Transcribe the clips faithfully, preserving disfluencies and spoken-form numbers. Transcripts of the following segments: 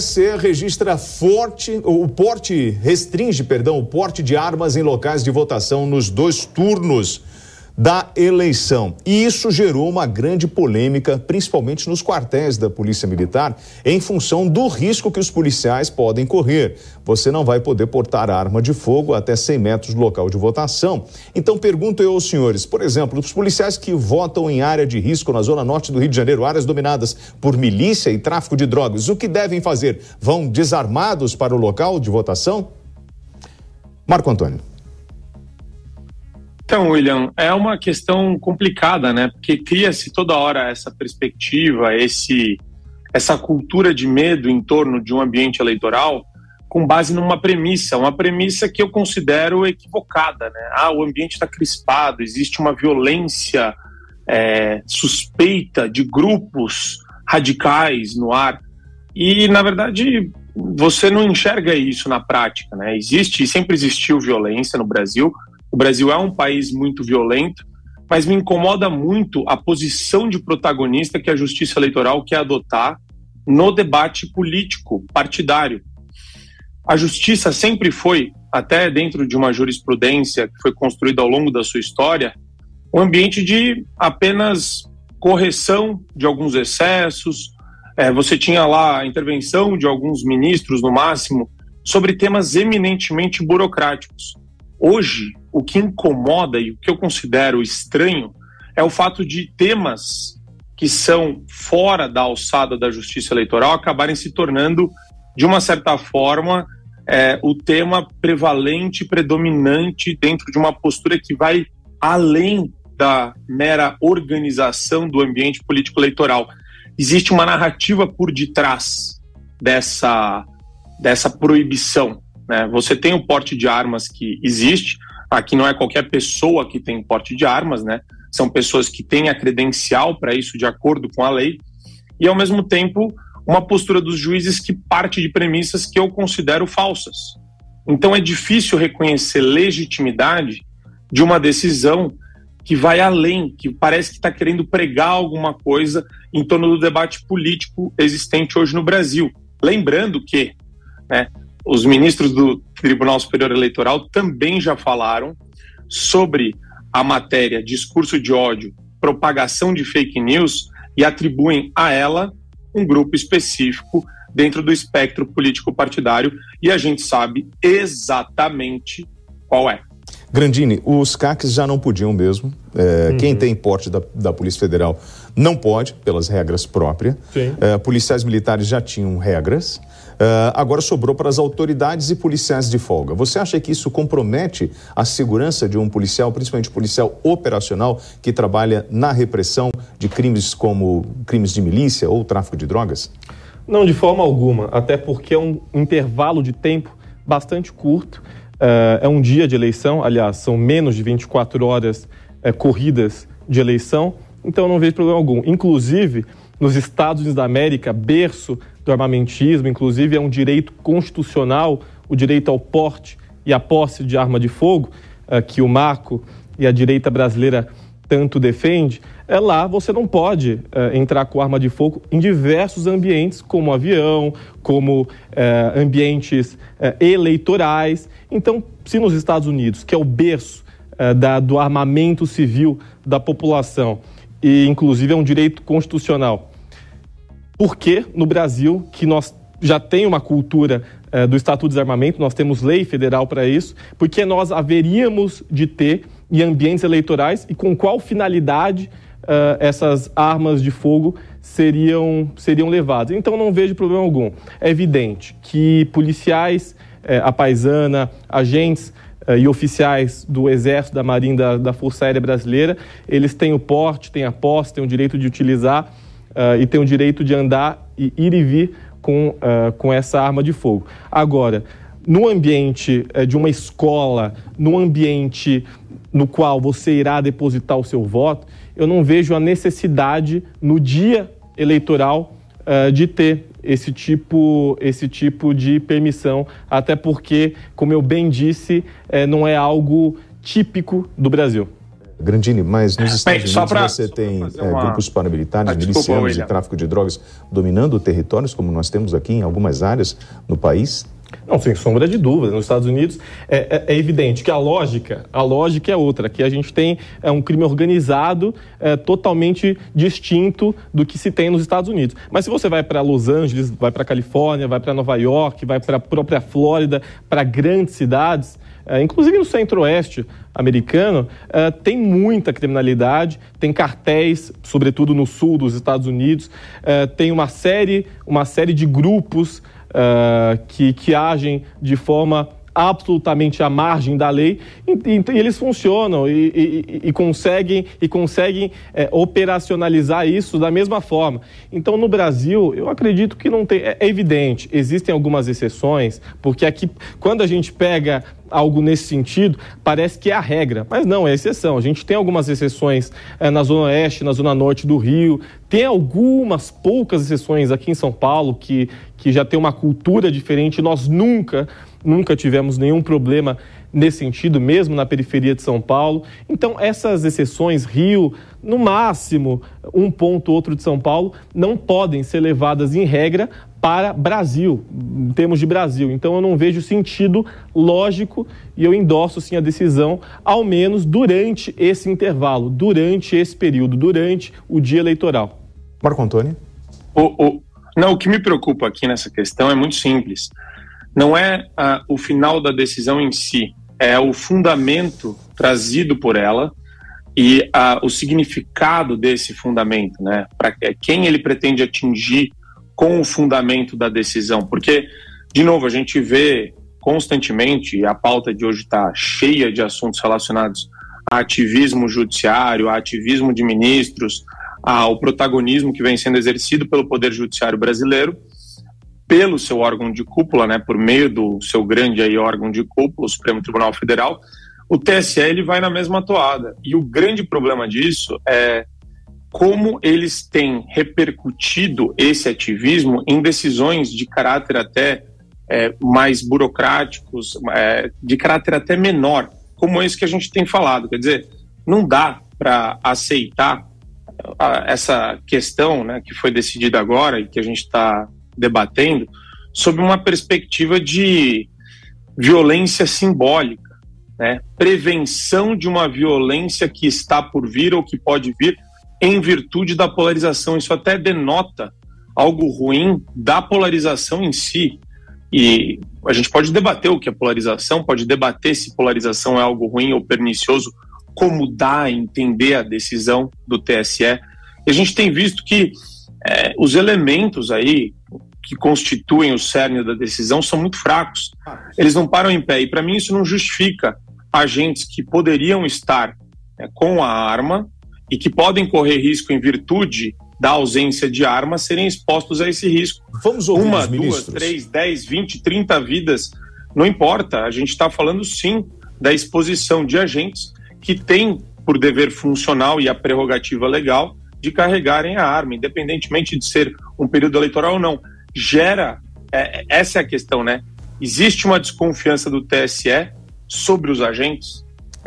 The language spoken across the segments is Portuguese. T S E registra forte, o porte, restringe, perdão, o porte de armas em locais de votação nos dois turnos da eleição. E isso gerou uma grande polêmica, principalmente nos quartéis da Polícia Militar, em função do risco que os policiais podem correr. Você não vai poder portar arma de fogo até cem metros do local de votação. Então, pergunto eu aos senhores, por exemplo, os policiais que votam em área de risco na Zona Norte do Rio de Janeiro, áreas dominadas por milícia e tráfico de drogas, o que devem fazer? Vão desarmados para o local de votação? Marco Antônio. Então, William, é uma questão complicada, né? Porque cria-se toda hora essa perspectiva, esse, essa cultura de medo em torno de um ambiente eleitoral com base numa premissa, uma premissa que eu considero equivocada, né? Ah, o ambiente está crispado, existe uma violência é, suspeita de grupos radicais no ar e, na verdade, você não enxerga isso na prática, né? Existe, sempre existiu violência no Brasil. O Brasil é um país muito violento, mas me incomoda muito a posição de protagonista que a Justiça Eleitoral quer adotar no debate político, partidário. A Justiça sempre foi, até dentro de uma jurisprudência que foi construída ao longo da sua história, um ambiente de apenas correção de alguns excessos. É, você tinha lá a intervenção de alguns ministros, no máximo, sobre temas eminentemente burocráticos. Hoje, o que incomoda e o que eu considero estranho é o fato de temas que são fora da alçada da Justiça Eleitoral acabarem se tornando, de uma certa forma, é, o tema prevalente, predominante dentro de uma postura que vai além da mera organização do ambiente político-eleitoral. Existe uma narrativa por detrás dessa, dessa proibição. Você tem o porte de armas que existe, aqui não é qualquer pessoa que tem porte de armas, né? São pessoas que têm a credencial para isso de acordo com a lei, e ao mesmo tempo uma postura dos juízes que parte de premissas que eu considero falsas. Então é difícil reconhecer legitimidade de uma decisão que vai além, que parece que está querendo pregar alguma coisa em torno do debate político existente hoje no Brasil. Lembrando que, né, os ministros do Tribunal Superior Eleitoral também já falaram sobre a matéria discurso de ódio, propagação de fake news e atribuem a ela um grupo específico dentro do espectro político-partidário e a gente sabe exatamente qual é. Grandini, os C A Cs já não podiam mesmo. É, uhum. Quem tem porte da, da Polícia Federal não pode, pelas regras próprias. É, policiais militares já tinham regras. Uh, agora sobrou para as autoridades e policiais de folga. Você acha que isso compromete a segurança de um policial, principalmente policial operacional, que trabalha na repressão de crimes como crimes de milícia ou tráfico de drogas? Não, de forma alguma, até porque é um intervalo de tempo bastante curto. Uh, é um dia de eleição, aliás, são menos de vinte e quatro horas uh, corridas de eleição, então não vejo problema algum. Inclusive, nos Estados Unidos da América, berço do armamentismo, inclusive é um direito constitucional, o direito ao porte e à posse de arma de fogo, que o Marco e a direita brasileira tanto defende, é lá você não pode entrar com arma de fogo em diversos ambientes, como avião, como ambientes eleitorais. Então, se nos Estados Unidos, que é o berço do armamento civil da população, e inclusive é um direito constitucional, porque no Brasil, que nós já tem uma cultura eh, do Estatuto de Desarmamento, nós temos lei federal para isso, porque nós haveríamos de ter em ambientes eleitorais e com qual finalidade eh, essas armas de fogo seriam, seriam levadas. Então não vejo problema algum. É evidente que policiais, eh, a paisana, agentes eh, e oficiais do Exército, da Marinha, da, da Força Aérea Brasileira, eles têm o porte, têm a posse, têm o direito de utilizar Uh, e tem o direito de andar e ir e vir com, uh, com essa arma de fogo. Agora, no ambiente uh, de uma escola, no ambiente no qual você irá depositar o seu voto, eu não vejo a necessidade, no dia eleitoral, uh, de ter esse tipo, esse tipo de permissão, até porque, como eu bem disse, uh, não é algo típico do Brasil. Grandini, mas nos Estados Unidos pra, você tem é, uma... grupos paramilitares, ah, milicianos e tráfico de drogas dominando territórios, como nós temos aqui em algumas áreas no país? Não, sem sombra de dúvida. Nos Estados Unidos é, é, é evidente que a lógica, a lógica é outra, que a gente tem é, um crime organizado é, totalmente distinto do que se tem nos Estados Unidos. Mas se você vai para Los Angeles, vai para Califórnia, vai para Nova York, vai para a própria Flórida, para grandes cidades, é, inclusive no centro-oeste americano, uh, tem muita criminalidade, tem cartéis, sobretudo no sul dos Estados Unidos, uh, tem uma série, uma série de grupos uh, que, que agem de forma absolutamente à margem da lei, e, e, e eles funcionam e, e, e conseguem, e conseguem é, operacionalizar isso da mesma forma. Então, no Brasil, eu acredito que não tem... É, é evidente, existem algumas exceções, porque aqui, quando a gente pega algo nesse sentido, parece que é a regra, mas não, é exceção. A gente tem algumas exceções é, na Zona Oeste, na Zona Norte do Rio, tem algumas poucas exceções aqui em São Paulo, que, que já tem uma cultura diferente. Nós nunca... Nunca tivemos nenhum problema nesse sentido, mesmo na periferia de São Paulo. Então, essas exceções, Rio, no máximo, um ponto ou outro de São Paulo, não podem ser levadas em regra para Brasil, em termos de Brasil. Então, eu não vejo sentido lógico e eu endosso, sim, a decisão, ao menos durante esse intervalo, durante esse período, durante o dia eleitoral. Marco Antônio? O, o... Não, o que me preocupa aqui nessa questão é muito simples. Não é ah, o final da decisão em si, é o fundamento trazido por ela e ah, o significado desse fundamento, né? Para quem ele pretende atingir com o fundamento da decisão. Porque, de novo, a gente vê constantemente, e a pauta de hoje está cheia de assuntos relacionados a ativismo judiciário, a ativismo de ministros, ao protagonismo que vem sendo exercido pelo Poder Judiciário brasileiro, pelo seu órgão de cúpula, né, por meio do seu grande aí órgão de cúpula, o Supremo Tribunal Federal. O T S E, ele vai na mesma toada. E o grande problema disso é como eles têm repercutido esse ativismo em decisões de caráter até é, mais burocráticos, é, de caráter até menor, como esse que a gente tem falado. Quer dizer, não dá para aceitar a, essa questão, né, que foi decidida agora e que a gente está debatendo, sob uma perspectiva de violência simbólica, né? Prevenção de uma violência que está por vir ou que pode vir em virtude da polarização. Isso até denota algo ruim da polarização em si. E a gente pode debater o que é polarização, pode debater se polarização é algo ruim ou pernicioso, como dá a entender a decisão do T S E. E a gente tem visto que É, os elementos aí que constituem o cerne da decisão são muito fracos, eles não param em pé, e para mim isso não justifica agentes que poderiam estar né, com a arma e que podem correr risco em virtude da ausência de arma serem expostos a esse risco. Vamos ouvir uma, duas, três, dez, vinte, trinta vidas, não importa. A gente está falando sim da exposição de agentes que têm por dever funcional e a prerrogativa legal de carregarem a arma, independentemente de ser um período eleitoral ou não. Gera, é, essa é a questão, né? Existe uma desconfiança do T S E sobre os agentes.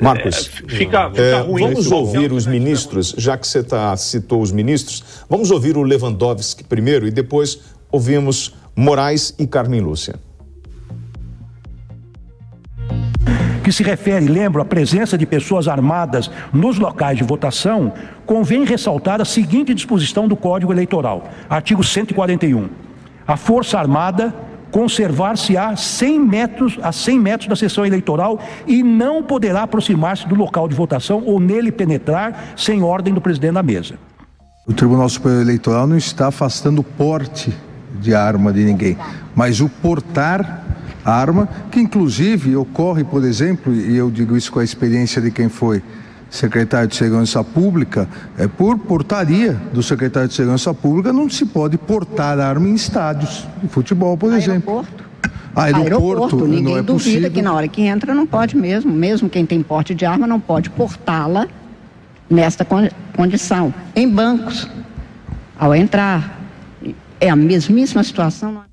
Marcos, é, fica, fica é, ruim. Vamos ouvir os ministros, já que você tá, citou os ministros, vamos ouvir o Lewandowski primeiro e depois ouvimos Moraes e Carmen Lúcia. Que se refere, lembro, à presença de pessoas armadas nos locais de votação, convém ressaltar a seguinte disposição do Código Eleitoral, artigo cento e quarenta e um. A Força Armada conservar-se-á cem metros, a cem metros da sessão eleitoral e não poderá aproximar-se do local de votação ou nele penetrar sem ordem do presidente da mesa. O Tribunal Superior Eleitoral não está afastando o porte de arma de ninguém, mas o portar arma, que inclusive ocorre, por exemplo, e eu digo isso com a experiência de quem foi secretário de Segurança Pública, é por portaria do secretário de Segurança Pública não se pode portar arma em estádios de futebol, por exemplo. Aeroporto, Aeroporto ninguém não é possível. Duvida que na hora que entra não pode mesmo, mesmo quem tem porte de arma não pode portá-la nesta condição. Em bancos, ao entrar, é a mesmíssima situação.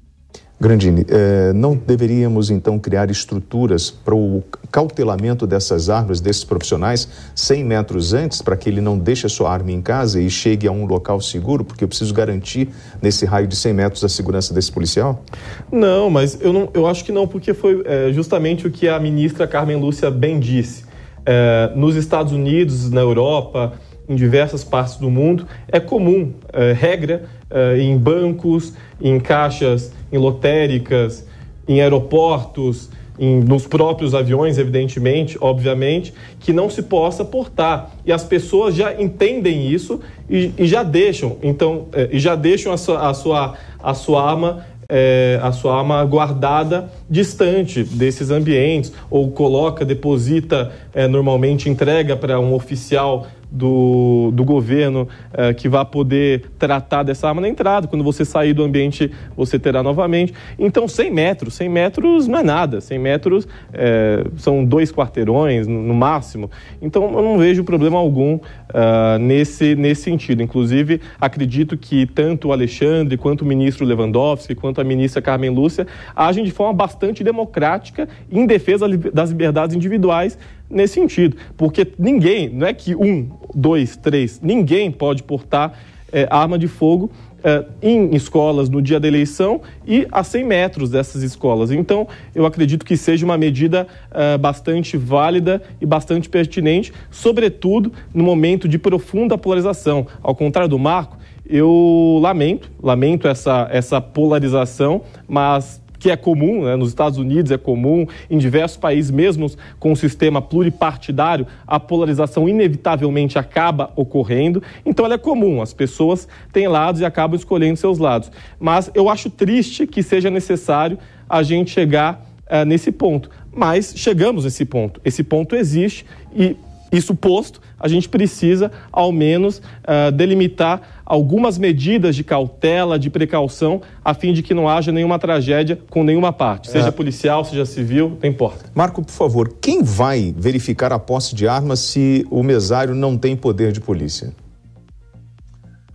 Grandini, eh, não deveríamos então criar estruturas para o cautelamento dessas armas, desses profissionais, cem metros antes, para que ele não deixe a sua arma em casa e chegue a um local seguro? Porque eu preciso garantir, nesse raio de cem metros, a segurança desse policial? Não, mas eu, não, eu acho que não, porque foi é, justamente o que a ministra Carmen Lúcia bem disse. É, nos Estados Unidos, na Europa, em diversas partes do mundo, é comum, é, regra, é, em bancos, em caixas, em lotéricas, em aeroportos, em, nos próprios aviões, evidentemente, obviamente, que não se possa portar. E as pessoas já entendem isso e, e já deixam, então, é, e já deixam a sua, a sua, a sua arma É, a sua arma guardada distante desses ambientes, ou coloca, deposita, é, normalmente entrega para um oficial do, do governo é, que vai poder tratar dessa arma na entrada. Quando você sair do ambiente, você terá novamente. Então, cem metros, cem metros não é nada, cem metros é, são dois quarteirões no, no máximo. Então, eu não vejo problema algum uh, nesse, nesse sentido. Inclusive, acredito que tanto o Alexandre, quanto o ministro Lewandowski, quanto a ministra Carmen Lúcia, agem de forma bastante democrática em defesa das liberdades individuais nesse sentido, porque ninguém, não é que um, dois, três, ninguém pode portar é, arma de fogo é, em escolas no dia da eleição e a cem metros dessas escolas. Então, eu acredito que seja uma medida é, bastante válida e bastante pertinente, sobretudo no momento de profunda polarização. Ao contrário do Marco, eu lamento, lamento essa, essa polarização, mas que é comum, né? Nos Estados Unidos é comum, em diversos países, mesmo com o sistema pluripartidário, a polarização inevitavelmente acaba ocorrendo. Então, ela é comum, as pessoas têm lados e acabam escolhendo seus lados. Mas eu acho triste que seja necessário a gente chegar uh, nesse ponto. Mas chegamos nesse ponto. Esse ponto existe e, isso posto, a gente precisa, ao menos, uh, delimitar algumas medidas de cautela, de precaução, a fim de que não haja nenhuma tragédia com nenhuma parte, seja é. policial, seja civil, não importa. Marco, por favor, quem vai verificar a posse de armas se o mesário não tem poder de polícia?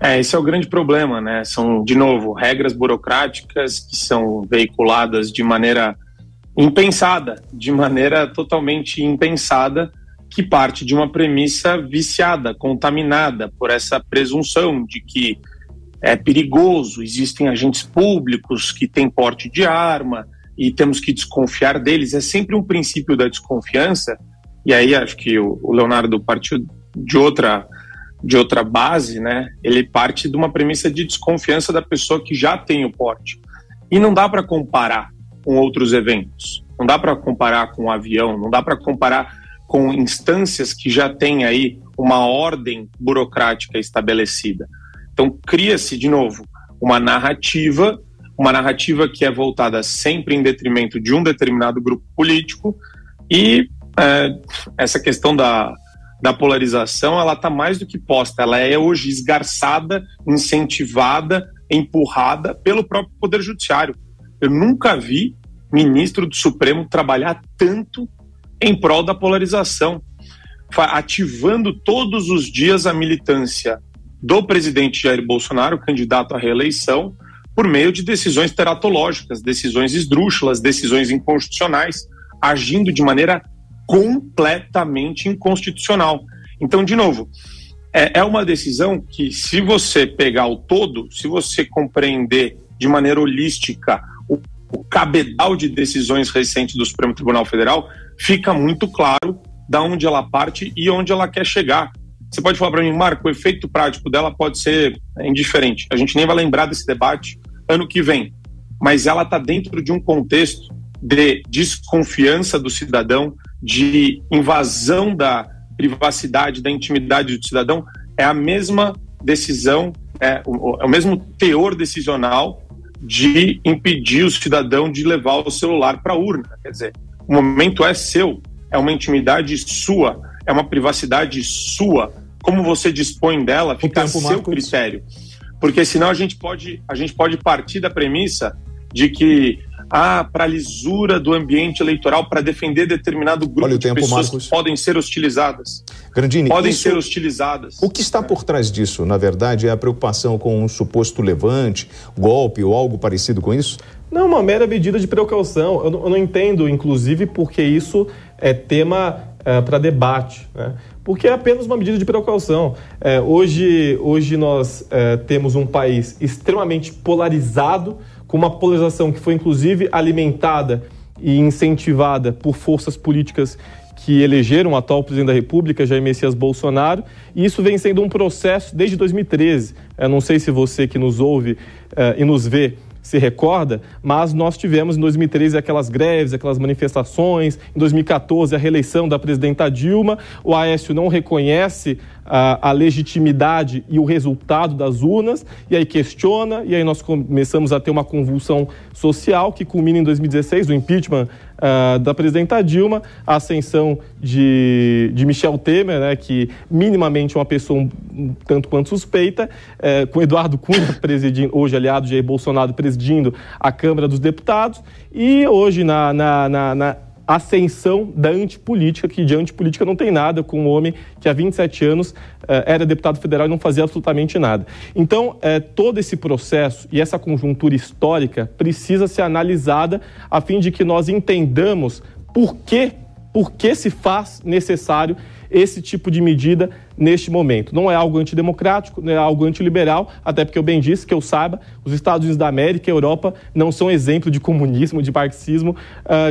É, esse é o grande problema, né? São, de novo, regras burocráticas que são veiculadas de maneira impensada, de maneira totalmente impensada, que parte de uma premissa viciada, contaminada por essa presunção de que é perigoso, existem agentes públicos que têm porte de arma e temos que desconfiar deles. É sempre um princípio da desconfiança, e aí acho que o Leonardo partiu de outra, de outra base, né? Ele parte de uma premissa de desconfiança da pessoa que já tem o porte. E não dá para comparar com outros eventos, não dá para comparar com o avião, não dá para comparar com instâncias que já têm aí uma ordem burocrática estabelecida. Então, cria-se, de novo, uma narrativa, uma narrativa que é voltada sempre em detrimento de um determinado grupo político, e é, essa questão da, da polarização, ela está mais do que posta, ela é hoje esgarçada, incentivada, empurrada pelo próprio Poder Judiciário. Eu nunca vi ministro do Supremo trabalhar tanto em prol da polarização, ativando todos os dias a militância do presidente Jair Bolsonaro, candidato à reeleição, por meio de decisões teratológicas, decisões esdrúxulas, decisões inconstitucionais, agindo de maneira completamente inconstitucional. Então, de novo, é uma decisão que, se você pegar o todo, se você compreender de maneira holística o o cabedal de decisões recentes do Supremo Tribunal Federal, fica muito claro de onde ela parte e onde ela quer chegar. Você pode falar para mim, Marco, o efeito prático dela pode ser indiferente, a gente nem vai lembrar desse debate ano que vem, mas ela está dentro de um contexto de desconfiança do cidadão, de invasão da privacidade, da intimidade do cidadão. É a mesma decisão, é o, é o mesmo teor decisional de impedir o cidadão de levar o celular para a urna. Quer dizer, o momento é seu, é uma intimidade sua, é uma privacidade sua. Como você dispõe dela fica a seu critério. Porque senão a gente pode, a gente pode partir da premissa de que ah, para a lisura do ambiente eleitoral, para defender determinado grupo Olha o tempo, de pessoas Marcos. que podem ser hostilizadas. Grandini, podem isso, ser hostilizadas. O que está por trás disso, na verdade, é a preocupação com um suposto levante, golpe ou algo parecido com isso? Não, uma mera medida de precaução. Eu não, eu não entendo, inclusive, porque isso é tema é, para debate, né? Porque é apenas uma medida de precaução. É, hoje, hoje nós é, temos um país extremamente polarizado, com uma polarização que foi, inclusive, alimentada e incentivada por forças políticas que elegeram o atual presidente da República, Jair Messias Bolsonaro, e isso vem sendo um processo desde dois mil e treze. Eu não sei se você que nos ouve eh, e nos vê se recorda, mas nós tivemos em dois mil e treze aquelas greves, aquelas manifestações, em dois mil e quatorze a reeleição da presidenta Dilma, o Aécio não reconhece a, a legitimidade e o resultado das urnas, e aí questiona, e aí nós começamos a ter uma convulsão social que culmina em dois mil e dezesseis, o impeachment uh, da presidenta Dilma, a ascensão de, de Michel Temer, né, que minimamente é uma pessoa um, um, tanto quanto suspeita, é, com Eduardo Cunha, presidindo, hoje aliado de Jair Bolsonaro, presidindo a Câmara dos Deputados, e hoje na, na, na, na ascensão da antipolítica, que de antipolítica não tem nada, com um homem que há vinte e sete anos era deputado federal e não fazia absolutamente nada. Então, todo esse processo e essa conjuntura histórica precisa ser analisada a fim de que nós entendamos por que, por que se faz necessário esse tipo de medida neste momento. Não é algo antidemocrático, não é algo antiliberal, até porque eu bem disse, que eu saiba, os Estados Unidos da América e a Europa não são exemplo de comunismo, de marxismo,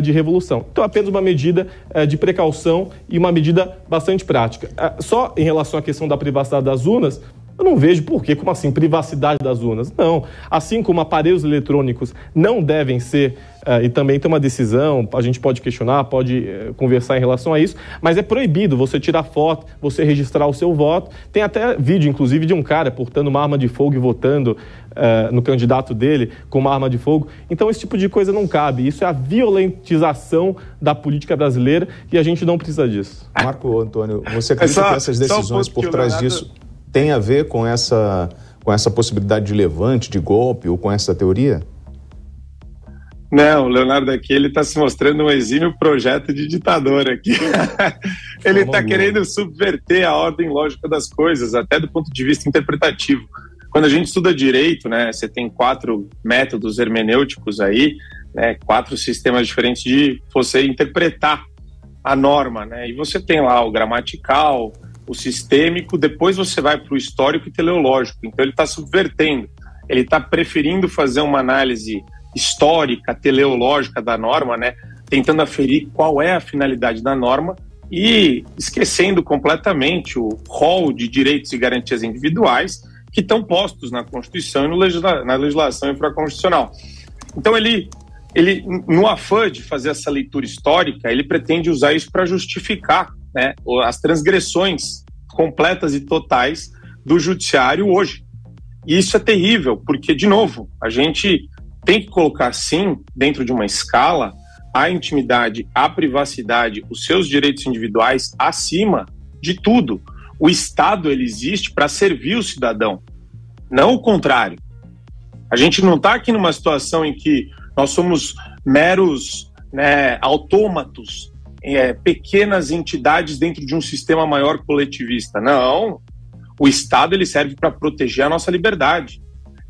de revolução. Então, apenas uma medida de precaução e uma medida bastante prática. Só em relação à questão da privacidade das urnas, eu não vejo por quê, como assim, privacidade das urnas. Não, assim como aparelhos eletrônicos não devem ser, uh, e também tem uma decisão, a gente pode questionar, pode uh, conversar em relação a isso, mas é proibido você tirar foto, você registrar o seu voto. Tem até vídeo, inclusive, de um cara portando uma arma de fogo e votando uh, no candidato dele com uma arma de fogo. Então, esse tipo de coisa não cabe. Isso é a violentização da política brasileira e a gente não precisa disso. Marco Antônio, você acredita que essas decisões por trás disso tem a ver com essa, com essa possibilidade de levante, de golpe, ou com essa teoria? Não, o Leonardo aqui, ele está se mostrando um exímio projeto de ditador aqui. Ele está querendo subverter a ordem lógica das coisas, até do ponto de vista interpretativo. Quando a gente estuda direito, né, você tem quatro métodos hermenêuticos aí, né, quatro sistemas diferentes de você interpretar a norma, né? E você tem lá o gramatical, o sistêmico, depois você vai para o histórico e teleológico. Então ele está subvertendo, ele está preferindo fazer uma análise histórica, teleológica da norma, né? Tentando aferir qual é a finalidade da norma e esquecendo completamente o rol de direitos e garantias individuais que estão postos na Constituição e no legisla... na legislação infraconstitucional. Então ele, ele, no afã de fazer essa leitura histórica, ele pretende usar isso para justificar, né, as transgressões completas e totais do judiciário hoje. E isso é terrível, porque, de novo, a gente tem que colocar, sim, dentro de uma escala, a intimidade, a privacidade, os seus direitos individuais acima de tudo. O Estado, ele existe para servir o cidadão, não o contrário. A gente não está aqui numa situação em que nós somos meros, né, autômatos, É, pequenas entidades dentro de um sistema maior coletivista. Não, o Estado ele serve para proteger a nossa liberdade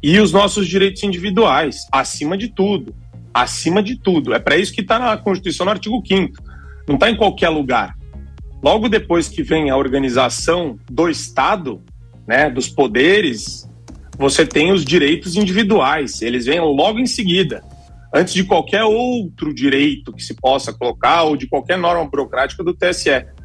e os nossos direitos individuais, acima de tudo, acima de tudo. É para isso que está na Constituição, no artigo quinto, não está em qualquer lugar. Logo depois que vem a organização do Estado, né, dos poderes, você tem os direitos individuais, eles vêm logo em seguida, antes de qualquer outro direito que se possa colocar ou de qualquer norma burocrática do T S E.